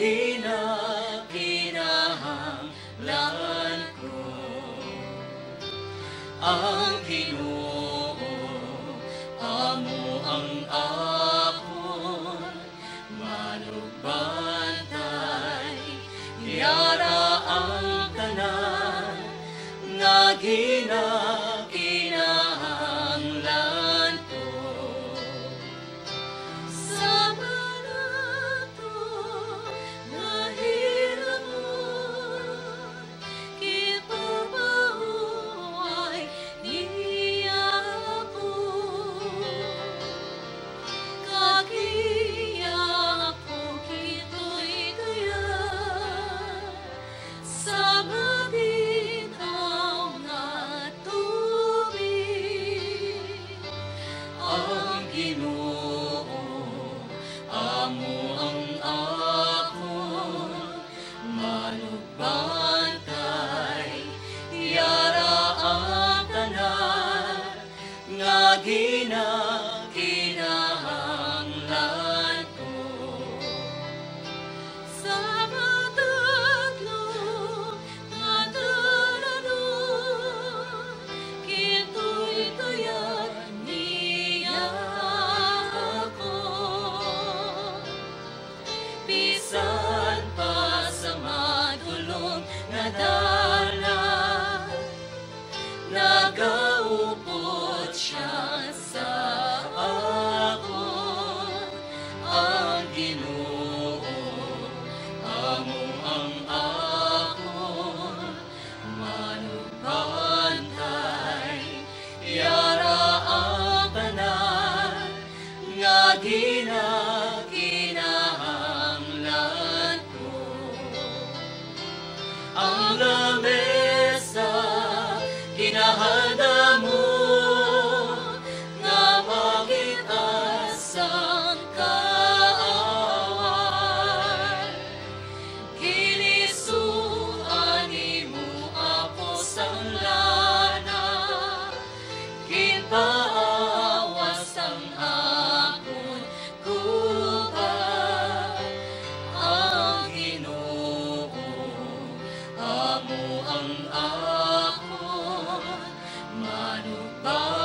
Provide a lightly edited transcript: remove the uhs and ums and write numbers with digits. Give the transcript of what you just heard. kinakailangan ko ang Ginoo, amo ang akon manugbantay, niyara ang tanan nga kinakailangan ko. Sa panato na hirap mo, kita ba ay di ako, kakiya ako kito'y kaya sa malinaw na tubig. Ang Ginoo, amo ang akon manugbantay, yara ang tanan nga kinakailangan ko. Sa matatlo nga taladon, kito'y kaya niya ako, bisan pa sa madulong nga dala, nagaupod siya sa akon. Ang Ginoo, amo ang akon manugbantay, yara ang tanan nga kinakailangan ko. Ang lamesa ginahanda mo nga makitas ang kaaway, kilisuan nimo Apo sang lana, kinpaawas ang akon kuban. Ang Ginoo, amo ang akon manugbantay.